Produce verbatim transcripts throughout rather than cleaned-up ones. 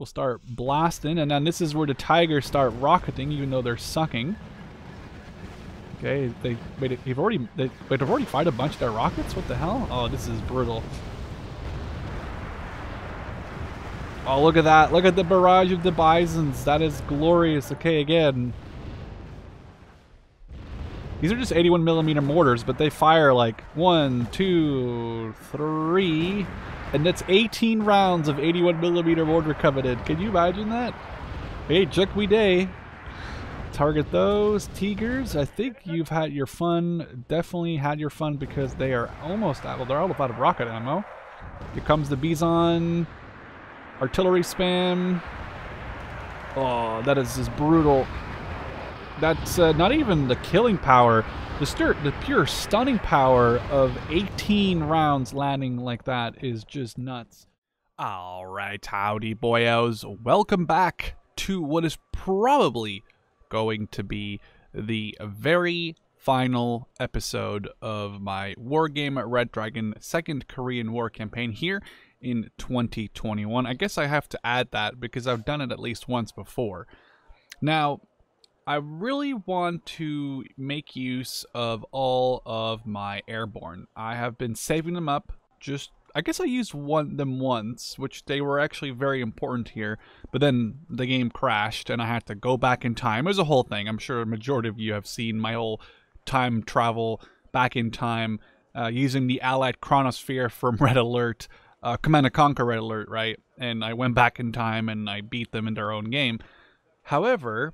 We'll start blasting, and then this is where the Tigers start rocketing, even though they're sucking. Okay, they wait, they've already they wait, they've already fired a bunch of their rockets. What the hell? Oh, this is brutal. Oh, look at that! Look at the barrage of the Bisons. That is glorious. Okay, again. These are just eighty-one millimeter mortars, but they fire like one, two, three, and that's eighteen rounds of eighty-one millimeter mortar coveted. Can you imagine that? Hey, check we day. Target those Tigers. I think you've had your fun. Definitely had your fun because they are almost out. Well, they're all out of rocket ammo. Here comes the Bison. Artillery spam. Oh, that is just brutal. That's uh, not even the killing power, the, stir the pure stunning power of eighteen rounds landing like that is just nuts. All right, howdy boyos. Welcome back to what is probably going to be the very final episode of my Wargame Red Dragon Second Korean War campaign here in twenty twenty-one. I guess I have to add that because I've done it at least once before. Now, I really want to make use of all of my airborne. I have been saving them up. Just, I guess I used one them once, which they were actually very important here, but then the game crashed and I had to go back in time. It was a whole thing. I'm sure a majority of you have seen my whole time travel back in time uh, using the Allied Chronosphere from Red Alert, uh, Command and Conquer Red Alert, right? And I went back in time and I beat them in their own game. However,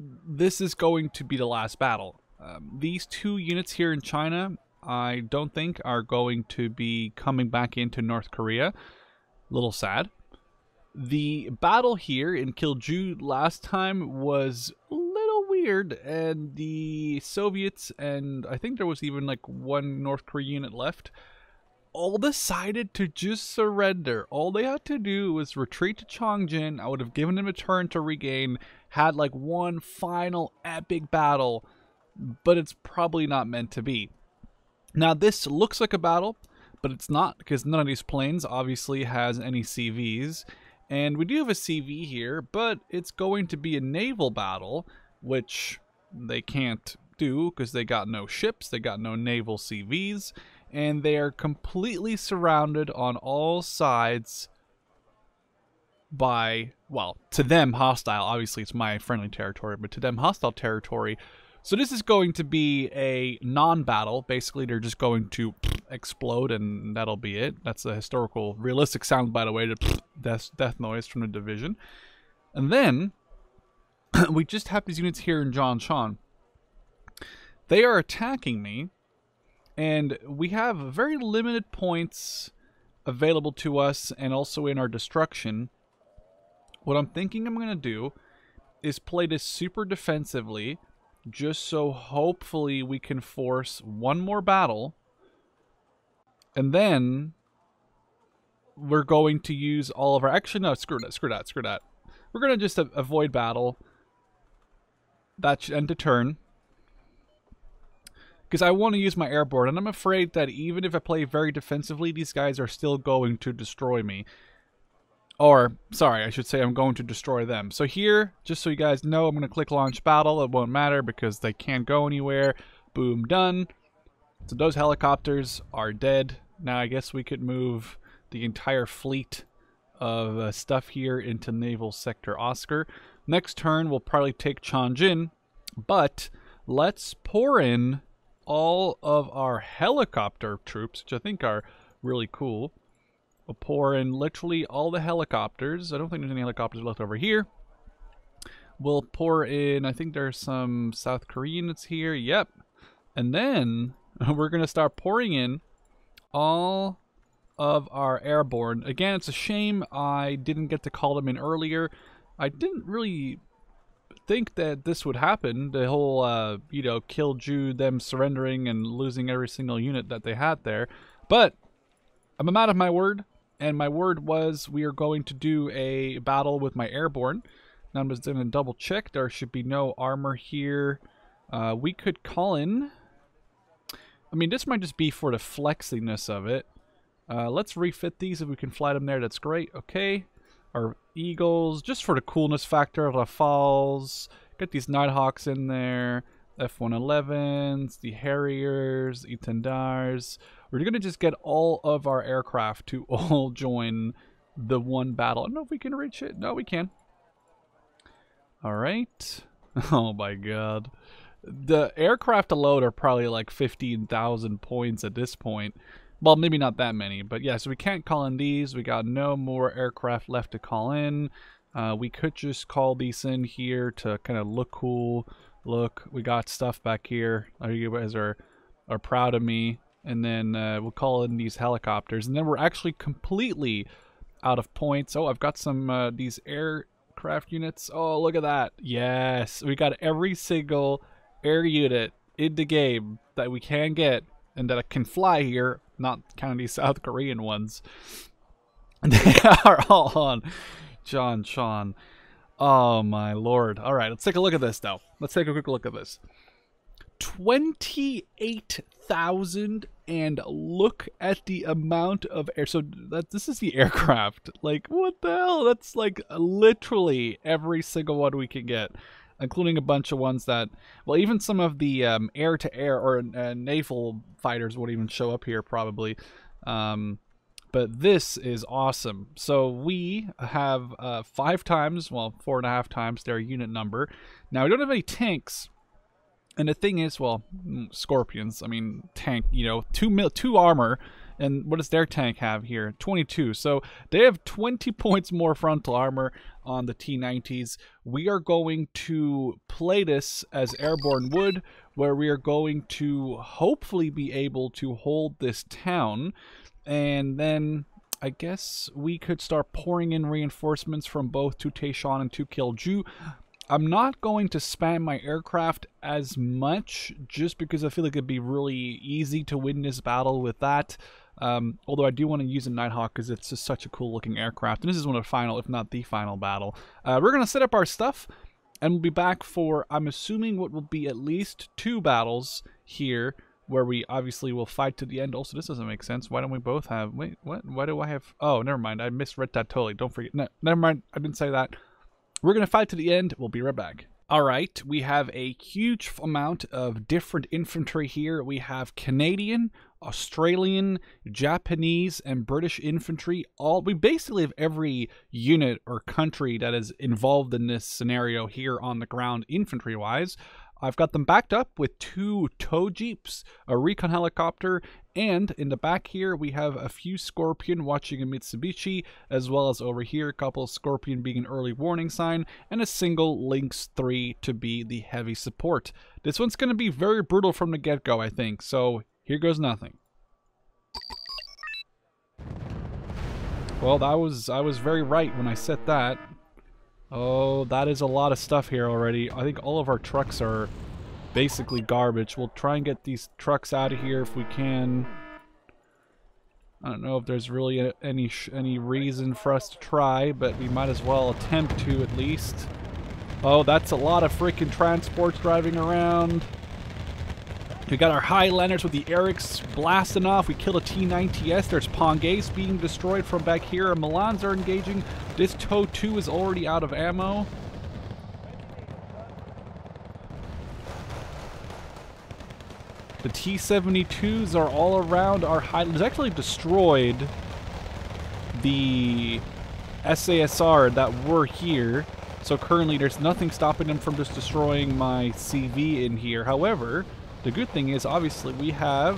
this is going to be the last battle. Um, these two units here in China, I don't think are going to be coming back into North Korea. A little sad. The battle here in Kilju last time was a little weird, and the Soviets, and I think there was even like one North Korean unit left, all decided to just surrender. All they had to do was retreat to Chongjin. I would have given them a turn to regain, had like one final epic battle, but it's probably not meant to be. Now this looks like a battle, but it's not, because none of these planes obviously has any C Vs, and we do have a C V here, but it's going to be a naval battle, which they can't do because they got no ships, they got no naval C Vs, and they are completely surrounded on all sides by, well, to them hostile, obviously it's my friendly territory, but to them hostile territory. So this is going to be a non-battle. Basically, they're just going to explode and that'll be it. That's a historical, realistic sound, by the way, the death, death noise from the division. And then, we just have these units here in Zhongshan. They are attacking me. And we have very limited points available to us and also in our destruction. What I'm thinking I'm going to do is play this super defensively, just so hopefully we can force one more battle. And then we're going to use all of our... Actually, no, screw that, screw that, screw that. We're going to just avoid battle. That should end the turn. Because I want to use my airborne, and I'm afraid that even if I play very defensively, these guys are still going to destroy me. Or, sorry, I should say I'm going to destroy them. So here, just so you guys know, I'm going to click launch battle. It won't matter because they can't go anywhere. Boom, done. So those helicopters are dead. Now I guess we could move the entire fleet of uh, stuff here into Naval Sector Oscar. Next turn, we'll probably take Chongjin, but let's pour in all of our helicopter troops, which I think are really cool. We'll pour in literally all the helicopters. I don't think there's any helicopters left over here. We'll pour in, I think there's some South Koreans here. Yep. And then we're going to start pouring in all of our airborne. Again, it's a shame I didn't get to call them in earlier. I didn't really think that this would happen, the whole uh you know, Kilju, them surrendering and losing every single unit that they had there, but I'm out of my word, and my word was we are going to do a battle with my airborne. Now I'm just gonna double check. There should be no armor here. Uh we could call in, I mean, this might just be for the flexiness of it. Uh let's refit these. If we can fly them there, that's great. Okay, our eagles, just for the coolness factor. Rafales, get these Nighthawks in there, F one elevens, the Harriers, Itendars. We're going to just get all of our aircraft to all join the one battle. I don't know if we can reach it. No, we can. All right. Oh my god. The aircraft alone are probably like fifteen thousand points at this point. Well, maybe not that many, but yeah, so we can't call in these. We got no more aircraft left to call in. Uh, we could just call these in here to kind of look cool. Look, we got stuff back here. Oh, you guys are, are proud of me. And then uh, we'll call in these helicopters. And then we're actually completely out of points. Oh, I've got some uh, these aircraft units. Oh, look at that. Yes, we got every single air unit in the game that we can get and that can fly here, not counting these South Korean ones. And they are all on John Sean. Oh my lord. All right, let's take a look at this though. Let's take a quick look at this. twenty-eight thousand, and look at the amount of air. So that this is the aircraft. Like, what the hell? That's like literally every single one we can get, including a bunch of ones that, well, even some of the um, air-to-air or uh, naval fighters won't even show up here probably. Um, but this is awesome. So we have uh, five times, well, four and a half times their unit number. Now, we don't have any tanks. And the thing is, well, Scorpions, I mean, tank, you know, two mil, two armor. And what does their tank have here? twenty-two. So they have twenty points more frontal armor on the T nineties. We are going to play this as Airborne Wood, where we are going to hopefully be able to hold this town. And then I guess we could start pouring in reinforcements from both to Taishan and to Kyelju. I'm not going to spam my aircraft as much just because I feel like it'd be really easy to win this battle with that. Um, although I do want to use a Nighthawk because it's just such a cool looking aircraft. And this is one of the final, if not the final battle. Uh, we're going to set up our stuff and we'll be back for, I'm assuming, what will be at least two battles here where we obviously will fight to the end. Also, this doesn't make sense. Why don't we both have, wait, what? Why do I have, oh, never mind. I misread that totally. Don't forget. No, never mind. I didn't say that. We're going to fight to the end. We'll be right back. All right. We have a huge amount of different infantry here. We have Canadian, Australian, Japanese, and British infantry. All we basically have every unit or country that is involved in this scenario here on the ground infantry-wise. I've got them backed up with two tow jeeps, a recon helicopter, and in the back here we have a few Scorpion watching a Mitsubishi, as well as over here a couple of Scorpion being an early warning sign, and a single Lynx three to be the heavy support. This one's going to be very brutal from the get-go, I think, so here goes nothing. Well, that was, I was very right when I said that. Oh, that is a lot of stuff here already. I think all of our trucks are basically garbage. We'll try and get these trucks out of here if we can. I don't know if there's really a, any sh any reason for us to try, but we might as well attempt to at least. Oh, that's a lot of freaking transports driving around. We got our Highlanders with the Erics blasting off. We killed a T ninety S. There's Pongays being destroyed from back here. And Milans are engaging. This T O two is already out of ammo. The T seventy-twos are all around our Highlanders. Actually destroyed the S A S R that were here. So currently there's nothing stopping them from just destroying my C V in here. However, the good thing is, obviously, we have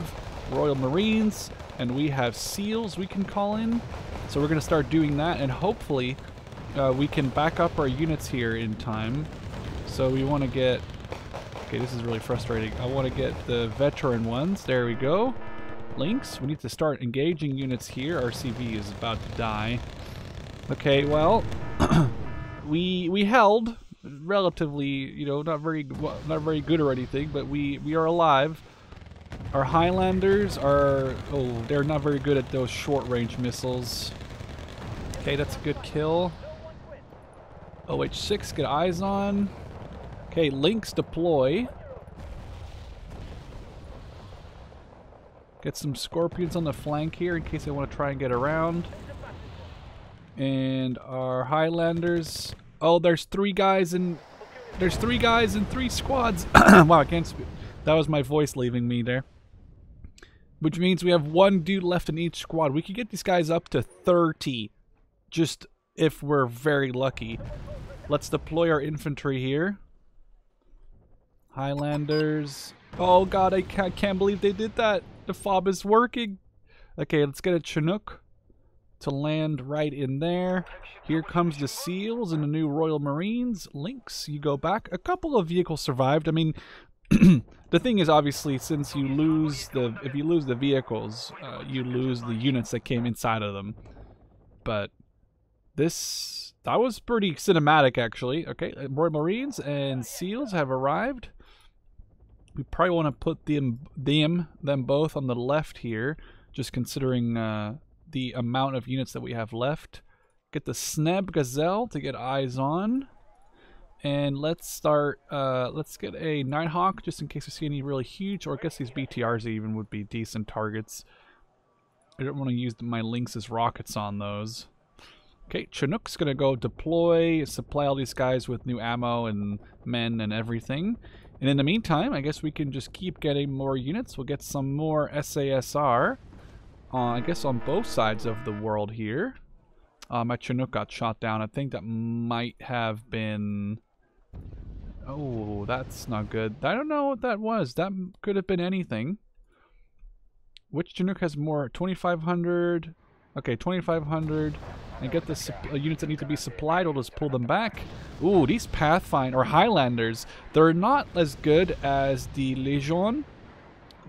Royal Marines and we have SEALs we can call in. So we're going to start doing that, and hopefully uh, we can back up our units here in time. So we want to get... Okay, this is really frustrating. I want to get the veteran ones. There we go. Lynx. We need to start engaging units here. Our C V is about to die. Okay, well, we we held... relatively, you know, not very not very good or anything, but we we are alive. Our Highlanders are, oh, they're not very good at those short range missiles. Okay, that's a good kill. O H six, get eyes on. Okay, Lynx deploy. Get some Scorpions on the flank here in case they want to try and get around. And our Highlanders. Oh, there's three guys in... There's three guys in three squads. Wow, I can't speak. That was my voice leaving me there. Which means we have one dude left in each squad. We could get these guys up to thirty. Just if we're very lucky. Let's deploy our infantry here. Highlanders. Oh god, I can't, can't believe they did that. The fob is working. Okay, let's get a Chinook to land right in there. Here comes the SEALs and the new Royal Marines. Lynx, you go back. A couple of vehicles survived. I mean, the thing is, obviously, since you lose the... If you lose the vehicles, uh, you lose the units that came inside of them. But this... That was pretty cinematic, actually. Okay, Royal Marines and SEALs have arrived. We probably want to put them, them, them both on the left here, just considering uh, the amount of units that we have left. Get the Sneb Gazelle to get eyes on, and let's start. Uh, let's get a Nighthawk just in case we see any really huge. Or I guess these B T Rs even would be decent targets. I don't want to use my Lynx's rockets on those. Okay, Chinook's gonna go deploy, supply all these guys with new ammo and men and everything. And in the meantime, I guess we can just keep getting more units. We'll get some more S A S R, uh, I guess on both sides of the world here. Uh, my Chinook got shot down. I think that might have been... Oh, that's not good. I don't know what that was. That could have been anything. Which Chinook has more? twenty-five hundred... Okay, twenty-five hundred, and get the uh, units that need to be supplied. We'll just pull them back. Ooh, these Pathfinder or Highlanders, they're not as good as the Legion.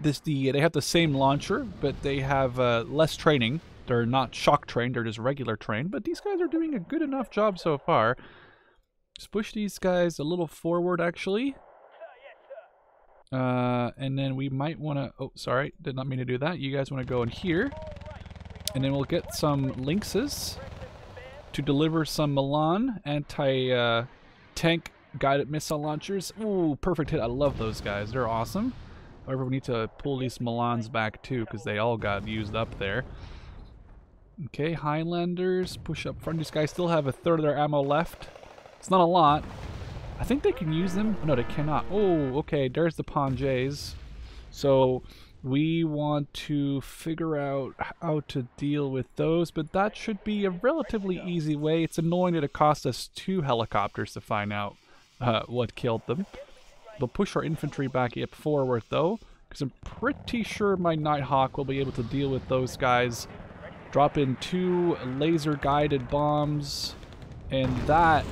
This the they have the same launcher, but they have uh, less training. They're not shock trained; they're just regular trained. But these guys are doing a good enough job so far. Just push these guys a little forward, actually. Uh, and then we might want to. Oh, sorry, did not mean to do that. You guys want to go in here. And then we'll get some Lynxes to deliver some Milan anti-tank uh, guided missile launchers. Ooh, perfect hit. I love those guys. They're awesome. However, we need to pull these Milans back too because they all got used up there. Okay, Highlanders push up front. These guys still have a third of their ammo left. It's not a lot. I think they can use them. No, they cannot. Oh, okay. There's the Panjays. So... We want to figure out how to deal with those, but that should be a relatively easy way. It's annoying that it cost us two helicopters to find out uh, what killed them. We'll push our infantry back up forward, though, because I'm pretty sure my Nighthawk will be able to deal with those guys. Drop in two laser-guided bombs, and that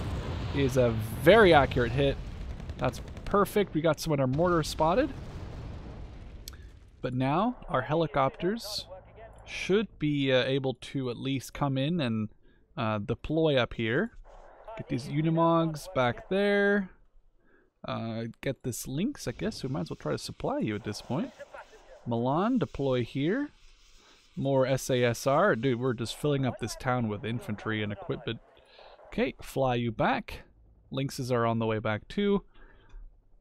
is a very accurate hit. That's perfect. We got some of our mortar spotted. But now, our helicopters should be uh, able to at least come in and uh, deploy up here. Get these Unimogs back there. Uh, get this Lynx, I guess. We might as well try to supply you at this point. Milan, deploy here. More S A S R. Dude, we're just filling up this town with infantry and equipment. Okay, fly you back. Lynxes are on the way back too.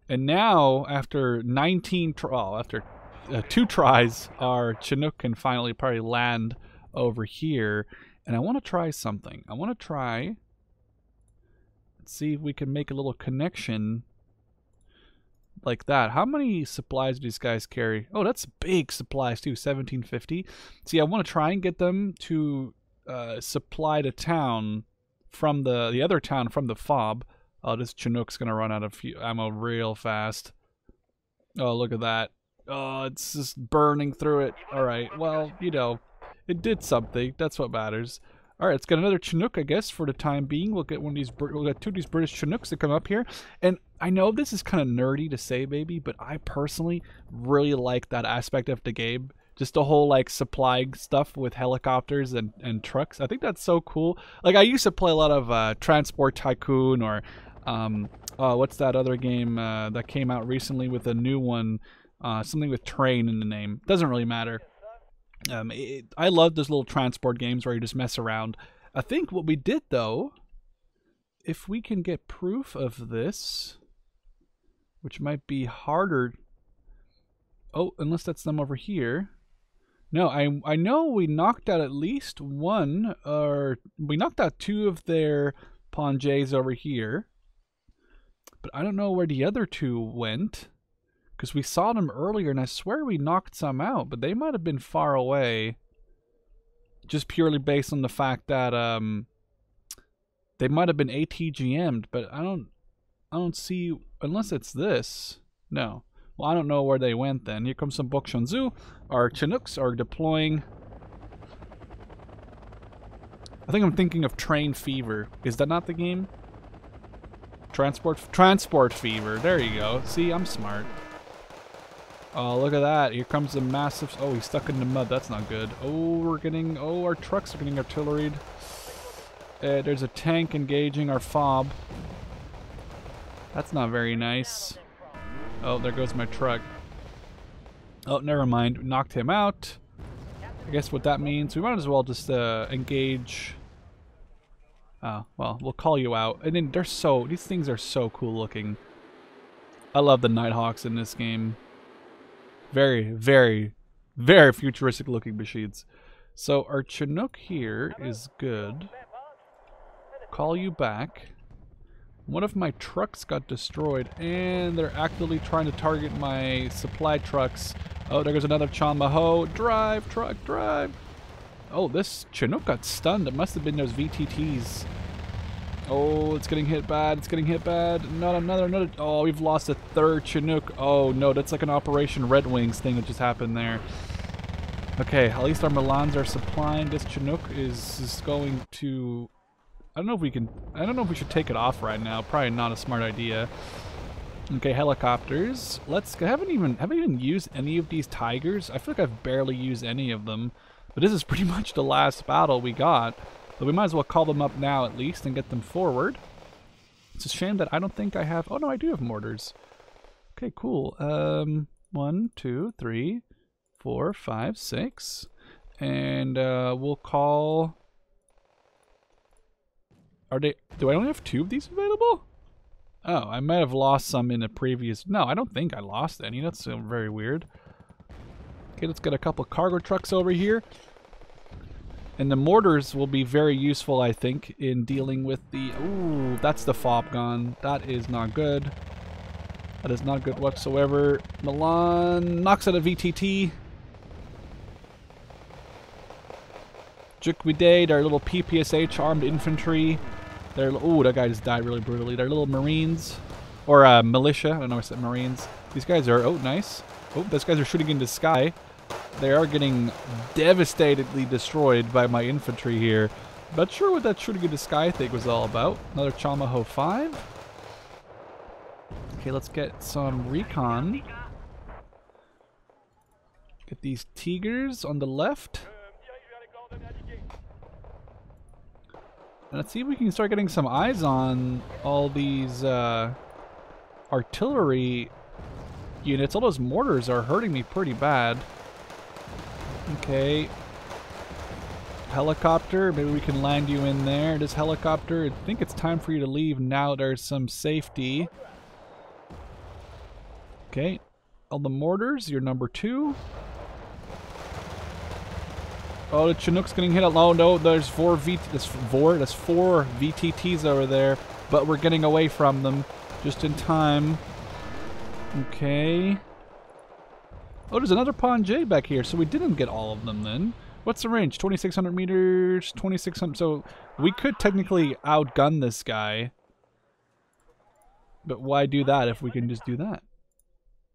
And now, after nineteen... Oh, after... Uh, two tries, our Chinook can finally probably land over here. And I want to try something. I want to try... Let's see if we can make a little connection like that. How many supplies do these guys carry? Oh, that's big supplies too, seventeen fifty. See, I want to try and get them to uh, supply the town from the, the other town from the fob. Oh, this Chinook's going to run out of ammo real fast. Oh, look at that. Oh, it's just burning through it. All right, well, you know, it did something. That's what matters. All right, let's get another Chinook, I guess, for the time being. We'll get one of these. We'll get two of these British Chinooks to come up here. And I know this is kind of nerdy to say, maybe, but I personally really like that aspect of the game. Just the whole like supplying stuff with helicopters and and trucks. I think that's so cool. Like I used to play a lot of uh, Transport Tycoon or, um, oh, what's that other game uh, that came out recently with a new one? Uh, something with train in the name. Doesn't really matter. Um, it, I love those little transport games where you just mess around. I think what we did, though, if we can get proof of this, which might be harder. Oh, unless that's them over here. No, I I know we knocked out at least one, or we knocked out two of their pawn jays over here. But I don't know where the other two went, because we saw them earlier, and I swear we knocked some out, but they might have been far away. Just purely based on the fact that um, they might have been A T G M'd, but I don't, I don't see, unless it's this. No. Well, I don't know where they went then. Here comes some Bokshunzu. Our Chinooks are deploying. I think I'm thinking of Train Fever. Is that not the game? Transport Transport Fever. There you go. See, I'm smart. Oh, look at that. Here comes the massive... Oh, he's stuck in the mud. That's not good. Oh, we're getting... Oh, our trucks are getting artilleried. Uh, there's a tank engaging our fob. That's not very nice. Oh, there goes my truck. Oh, never mind. Knocked him out. I guess what that means, we might as well just uh, engage. Oh, well, we'll call you out. And then they're so, these things are so cool looking. I love the Nighthawks in this game. Very, very, very futuristic looking machines. So our Chinook here is good. Call you back. One of my trucks got destroyed, and they're actively trying to target my supply trucks. Oh, there goes another Chan Maho. Drive, truck, drive. Oh, this Chinook got stunned. It must have been those V T Ts. Oh, it's getting hit bad. It's getting hit bad. Not another, another. Oh, we've lost a third Chinook. Oh, no, that's like an Operation Red Wings thing that just happened there. Okay, at least our Milans are supplying. This Chinook is, is going to... I don't know if we can, I don't know if we should take it off right now. Probably not a smart idea. Okay, helicopters. Let's, I haven't even, haven't even used any of these Tigers. I feel like I've barely used any of them. But this is pretty much the last battle we got. But we might as well call them up now at least and get them forward. It's a shame that I don't think I have, oh no, I do have mortars. Okay, cool. Um, one, two, three, four, five, six. And uh, we'll call... Are they, do I only have two of these available? Oh, I might have lost some in a previous, no, I don't think I lost any. That's uh, very weird. Okay, let's get a couple cargo trucks over here. And the mortars will be very useful, I think, in dealing with the, ooh, that's the fob gone. That is not good. That is not good whatsoever. Milan knocks out a V T T. Jukwide, their little P P S H armed infantry. Their, ooh, that guy just died really brutally. They're little Marines, or uh, militia. I don't know, I said Marines. These guys are, oh, nice. Oh, those guys are shooting into the sky. They are getting devastatedly destroyed by my infantry here. Not sure what that shooting into sky thing was all about. Another Chamaho five. Okay, let's get some recon. Get these Tigers on the left. Let's see if we can start getting some eyes on all these uh, artillery units. All those mortars are hurting me pretty bad. Okay. Helicopter, maybe we can land you in there. This helicopter, I think it's time for you to leave now. There's some safety. Okay. All the mortars, you're number two. Oh, the Chinook's getting hit. Oh no, there's four V T there's four there's four V T Ts over there, but we're getting away from them just in time. Okay. Oh, there's another Pawn J back here, so we didn't get all of them then. What's the range? twenty-six hundred meters, twenty-six hundred. So we could technically outgun this guy, but why do that if we can just do that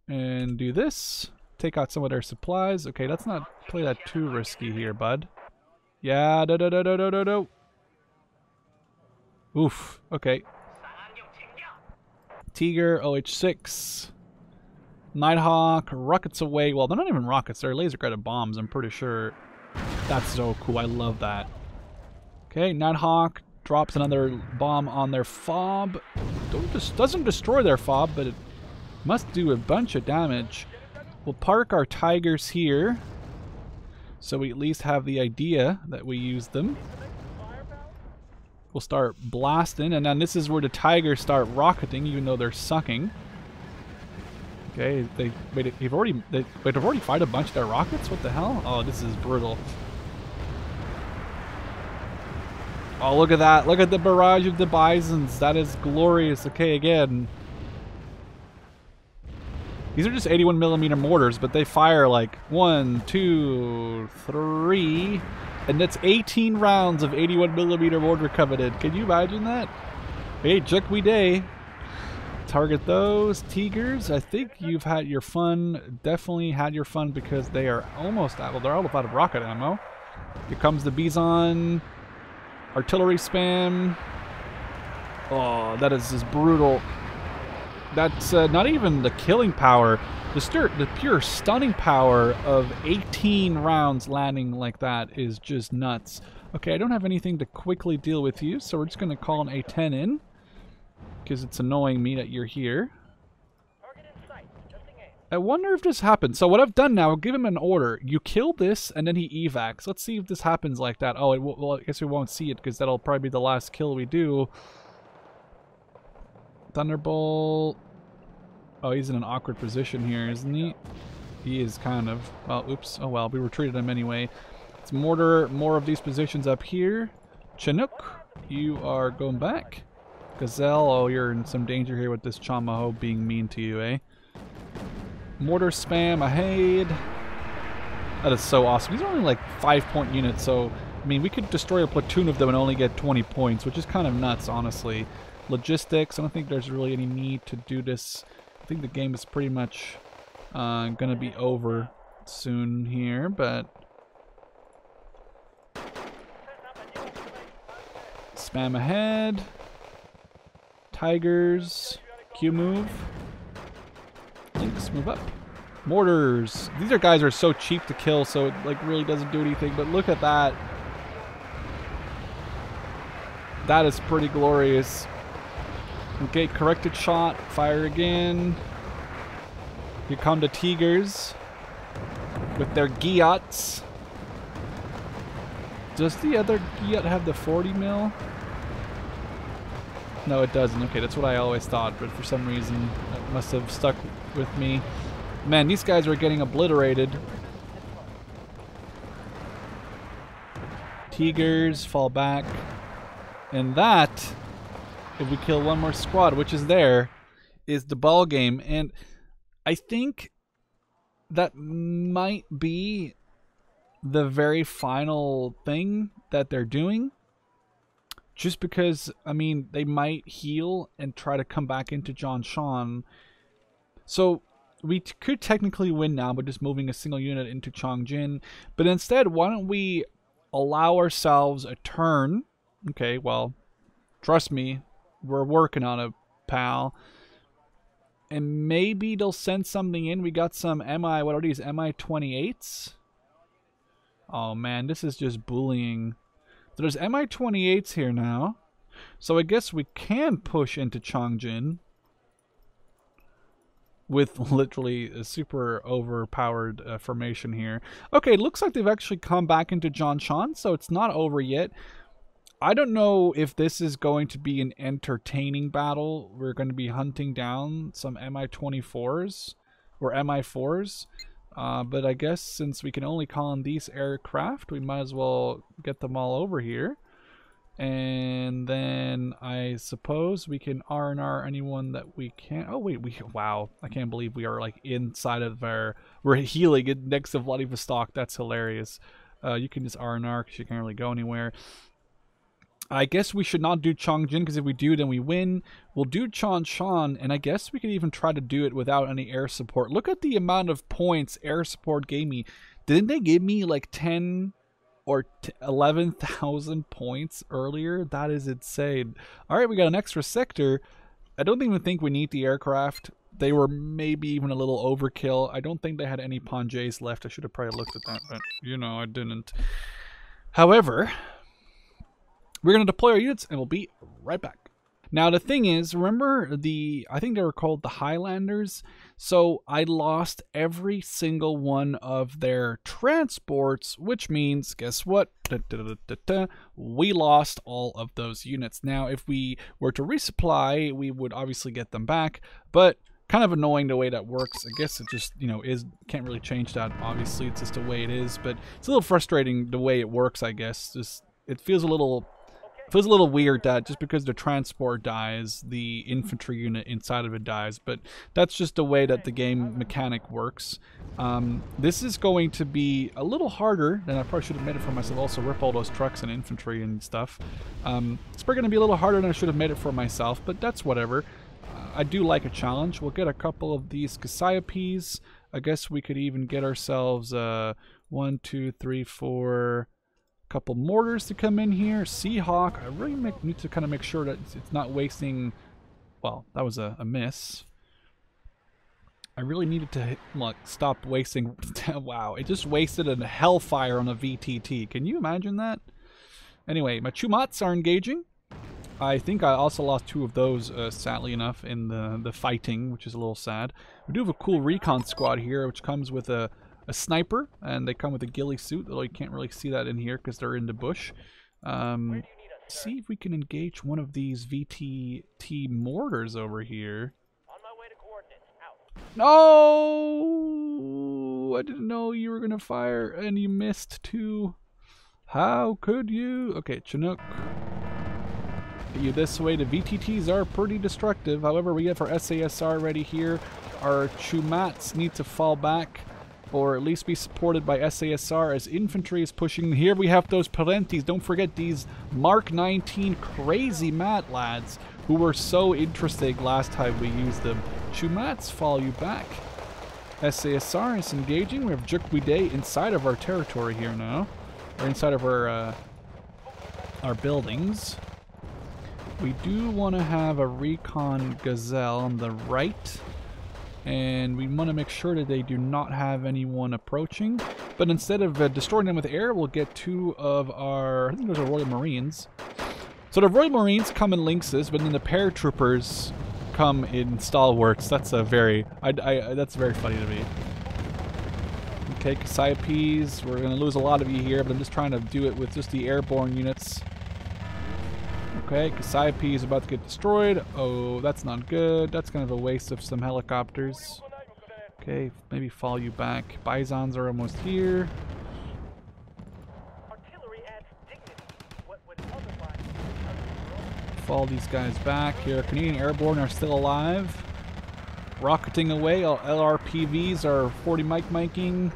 and do this? Take out some of their supplies. Okay, let's not play that too risky here, bud. Yeah, no, no, no, no, no, no. Oof, okay. Tiger, O H six. Nighthawk, rockets away. Well, they're not even rockets, they're laser-guided bombs, I'm pretty sure. That's so cool, I love that. Okay, Nighthawk drops another bomb on their fob. Don't just, doesn't destroy their fob, but it must do a bunch of damage. We'll park our Tigers here, so we at least have the idea that we use them. We'll start blasting, and then this is where the Tigers start rocketing, even though they're sucking. Okay, they wait, they've already they wait, they've already fired a bunch of their rockets? What the hell? Oh, this is brutal. Oh, look at that. Look at the barrage of the Bisons. That is glorious. Okay, again. These are just eighty-one millimeter mortars, but they fire like one, two, three, and that's eighteen rounds of eighty-one millimeter mortar coveted. Can you imagine that? Hey, Juck we day. Target those Tigers. I think you've had your fun. Definitely had your fun because they are almost out. Well, they're all out of rocket ammo. Here comes the Bison. Artillery spam. Oh, that is just brutal. That's uh, not even the killing power. The, stir the pure stunning power of eighteen rounds landing like that is just nuts. Okay, I don't have anything to quickly deal with you, so we're just going to call an A ten in. Because it's annoying me that you're here. I wonder if this happens. So what I've done now, I'll give him an order. You kill this, and then he evacs. Let's see if this happens like that. Oh, it w well, I guess we won't see it, because that'll probably be the last kill we do. Thunderbolt. Oh, he's in an awkward position here, isn't he? He is kind of. Oh, oops. Oh, well, we retreated him anyway. Let's mortar more of these positions up here. Chinook, you are going back. Gazelle, oh, you're in some danger here with this Chamaho being mean to you, eh? Mortar spam, ahead. That is so awesome. These are only like five point units, so I mean we could destroy a platoon of them and only get twenty points, which is kind of nuts, honestly. Logistics, I don't think there's really any need to do this. I think the game is pretty much uh, gonna be over soon here, but spam ahead. Tigers, Q move. Links, move up. Mortars. These are guys are so cheap to kill, so it like really doesn't do anything, but look at that. That is pretty glorious. Okay, corrected shot. Fire again. Here come the Tigers with their Giots. Does the other Giot have the forty mil? No, it doesn't. Okay, that's what I always thought, but for some reason it must have stuck with me. Man, these guys are getting obliterated. Tigers fall back. And that, if we kill one more squad, which is there, is the ball game. And I think that might be the very final thing that they're doing. Just because, I mean, they might heal and try to come back into Zhongshan. So we could technically win now by just moving a single unit into Chongjin. But instead, why don't we allow ourselves a turn? Okay, well, trust me, we're working on it, pal. And maybe they'll send something in. We got some M I, what are these, M I twenty-eights? Oh man, this is just bullying. So there's M I twenty-eights here now. So I guess we can push into Chongjin with literally a super overpowered uh, formation here. Okay, looks like they've actually come back into Zhongshan, so it's not over yet. I don't know if this is going to be an entertaining battle. We're going to be hunting down some M I twenty-fours or M I fours. Uh, but I guess since we can only call in these aircraft, we might as well get them all over here. And then I suppose we can R and R anyone that we can. Oh, wait, we wow. I can't believe we are like inside of our... We're healing it next to Vladivostok. That's hilarious. Uh, you can just R and R because you can't really go anywhere. I guess we should not do Chongjin because if we do, then we win. We'll do Zhongshan, and I guess we could even try to do it without any air support. Look at the amount of points air support gave me. Didn't they give me like ten or eleven thousand points earlier? That is insane. All right, we got an extra sector. I don't even think we need the aircraft. They were maybe even a little overkill. I don't think they had any Panjays left. I should have probably looked at that, but you know, I didn't. However... we're going to deploy our units, and we'll be right back. Now, the thing is, remember the... I think they were called the Highlanders. So, I lost every single one of their transports, which means, guess what? Da, da, da, da, da. We lost all of those units. Now, if we were to resupply, we would obviously get them back, but... Kind of annoying the way that works. I guess it just, you know, is can't really change that. Obviously, it's just the way it is. But it's a little frustrating the way it works, I guess. Just it feels a little feels a little weird that just because the transport dies, the infantry unit inside of it dies. But that's just the way that the game mechanic works. Um, this is going to be a little harder, and I probably should have made it for myself. Also, rip all those trucks and infantry and stuff. Um, it's probably going to be a little harder than I should have made it for myself, but that's whatever. I do like a challenge. We'll get a couple of these Cassiopes. I guess we could even get ourselves uh, one, two, three, four, a couple mortars to come in here. Seahawk. I really make, need to kind of make sure that it's not wasting. Well, that was a, a miss. I really needed to hit, look, stop wasting. Wow, it just wasted a hellfire on a V T T. Can you imagine that? Anyway, my Chumats are engaging. I think I also lost two of those, uh, sadly enough, in the, the fighting, which is a little sad. We do have a cool recon squad here, which comes with a, a sniper, and they come with a ghillie suit, although you can't really see that in here because they're in the bush. Um, see if we can engage one of these V T T mortars over here. On my way to coordinates, out. No! I didn't know you were going to fire, and you missed too. How could you? Okay, Chinook. You this way. The V T Ts are pretty destructive. However, we have our S A S R ready here. Our Chumats need to fall back or at least be supported by S A S R as infantry is pushing. Here we have those Parentes. Don't forget these Mark nineteen crazy mat lads who were so interesting last time we used them. Chumats follow you back. S A S R is engaging. We have Jukwide inside of our territory here now. Or inside of our, uh, our buildings. We do want to have a recon gazelle on the right, and we want to make sure that they do not have anyone approaching. But instead of uh, destroying them with air, we'll get two of our, I think those are Royal Marines. So the Royal Marines come in lynxes, but then the paratroopers come in stalwarts. That's a very, I, I, that's very funny to me. Okay, Cassiopes, we're going to lose a lot of you here, but I'm just trying to do it with just the airborne units. Okay, Cassiope is about to get destroyed. Oh, that's not good. That's kind of a waste of some helicopters. Okay, maybe follow you back. Bisons are almost here. Follow these guys back. Here, Canadian Airborne are still alive. Rocketing away. All L R P Vs are forty mic miking.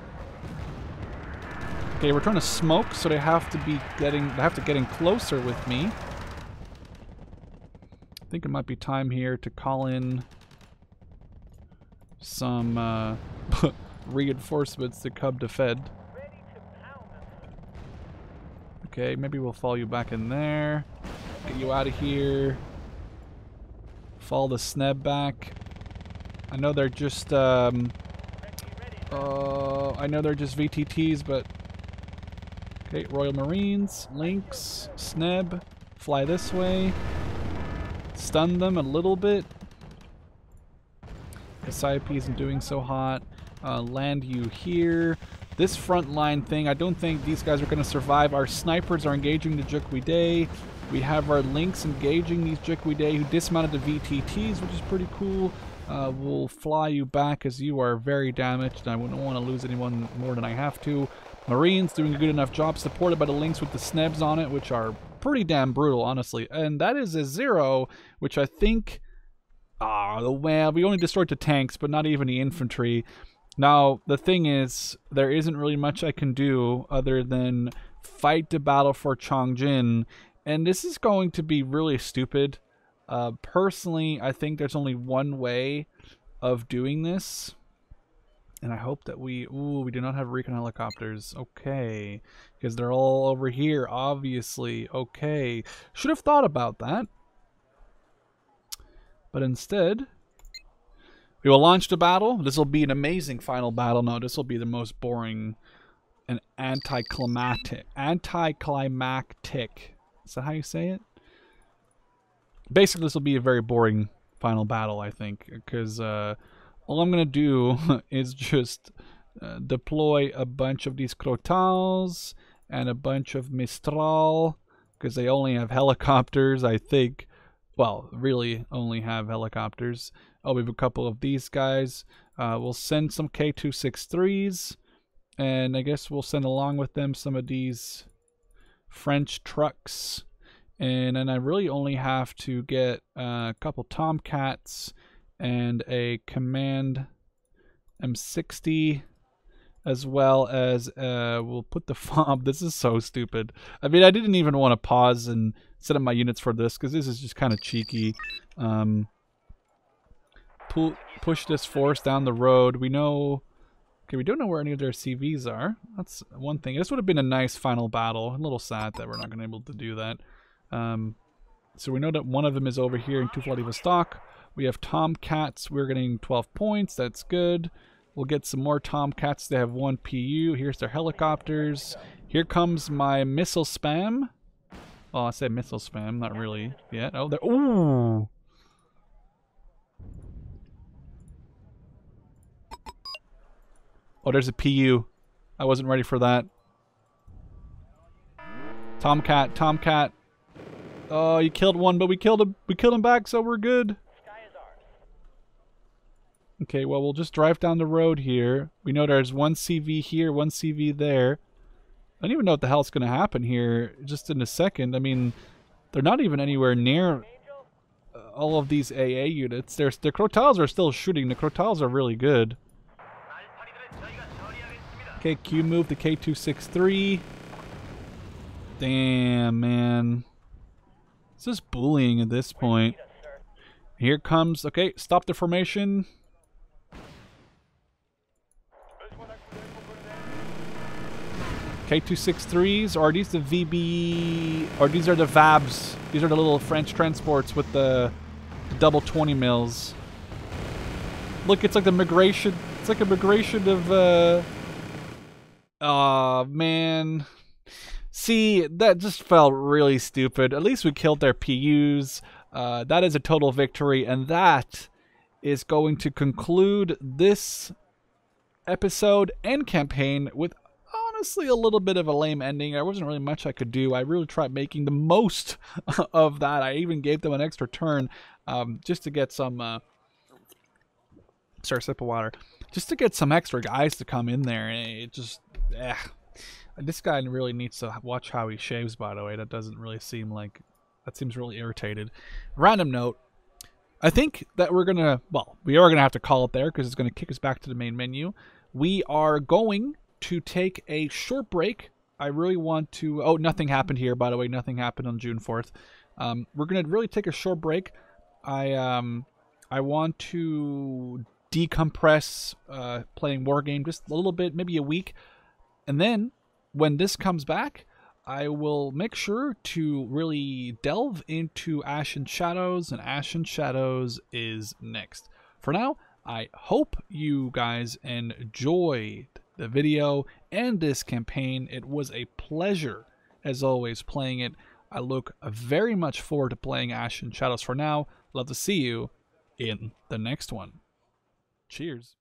Okay, we're trying to smoke, so they have to be getting, they have to get in closer with me. I think it might be time here to call in some uh, reinforcements to come to Fed. Okay, maybe we'll follow you back in there. Get you out of here. Follow the Sneb back. I know they're just um, uh, I know they're just V T Ts, but okay, Royal Marines, Lynx, Sneb, fly this way. Stun them a little bit. Cassiope isn't doing so hot. Uh, land you here. This front line thing, I don't think these guys are going to survive. Our snipers are engaging the Jukwide. We have our Lynx engaging these Jukwide who dismounted the V T Ts, which is pretty cool. Uh, we'll fly you back as you are very damaged, and I wouldn't want to lose anyone more than I have to. Marines doing a good enough job, supported by the Lynx with the Snebs on it, which are pretty damn brutal, honestly. And that is a zero, which I think... Oh, well, we only destroyed the tanks, but not even the infantry. Now, the thing is, there isn't really much I can do other than fight the battle for Chongjin. And this is going to be really stupid. Uh, personally, I think there's only one way of doing this. And I hope that we... Ooh, we do not have recon helicopters. Okay. Because they're all over here, obviously. Okay. Should have thought about that. But instead, we will launch the battle. This will be an amazing final battle. No, this will be the most boring and anticlimactic. Anticlimactic. Is that how you say it? Basically, this will be a very boring final battle, I think. Because... Uh, all I'm going to do is just uh, deploy a bunch of these Crotals and a bunch of Mistral, because they only have helicopters, I think. Well, really only have helicopters. Oh, we have a couple of these guys. Uh, we'll send some K two sixty-threes, and I guess we'll send along with them some of these French trucks. And then I really only have to get a couple Tomcats and a Command M sixty, as well as uh, we'll put the fob. This is so stupid. I mean, I didn't even want to pause and set up my units for this because this is just kind of cheeky. Um, pu push this force down the road. We know... Okay, we don't know where any of their C Vs are. That's one thing. This would have been a nice final battle. I'm a little sad that we're not going to be able to do that. Um, so we know that one of them is over here in Tuvalivostok. We have Tomcats. We're getting twelve points. That's good. We'll get some more Tomcats. They have one P U. Here's their helicopters. Here comes my missile spam. Oh, I said missile spam. Not really yet. Oh, they're... Ooh! Oh, there's a P U. I wasn't ready for that. Tomcat, Tomcat. Oh, you killed one, but we killed him. We killed him back, so we're good. Okay, well, we'll just drive down the road here. We know there's one C V here, one C V there. I don't even know what the hell's going to happen here just in a second. I mean, they're not even anywhere near all of these A A units. There's, the Crotales are still shooting. The Crotales are really good. Okay, Q move the K two sixty-three. Damn, man. It's just bullying at this point. Here comes... Okay, stop the formation. K two sixty-threes. Are these the V B... Or these are the V A Bs. These are the little French transports with the, the double twenty mils. Look, it's like the migration... It's like a migration of... Uh, Aw, oh, man. See, that just felt really stupid. At least we killed their P Us. Uh, that is a total victory, and that is going to conclude this episode and campaign with honestly a little bit of a lame ending. There wasn't really much I could do. I really tried making the most of that. I even gave them an extra turn um, just to get some... Uh, sorry, sip of water. Just to get some extra guys to come in there, and it just... Eh. This guy really needs to watch how he shaves, by the way. That doesn't really seem like... That seems really irritated. Random note. I think that we're going to... Well, we are going to have to call it there because it's going to kick us back to the main menu. We are going to take a short break. I really want to... Oh, nothing happened here, by the way. Nothing happened on June fourth. Um, we're going to really take a short break. I, um, I want to... decompress uh, playing Wargame just a little bit, maybe a week. And then when this comes back, I will make sure to really delve into Ashen Shadows, and Ashen Shadows is next. For now, I hope you guys enjoyed the video and this campaign. It was a pleasure, as always, playing it. I look very much forward to playing Ashen Shadows for now. Love to see you in the next one. Cheers.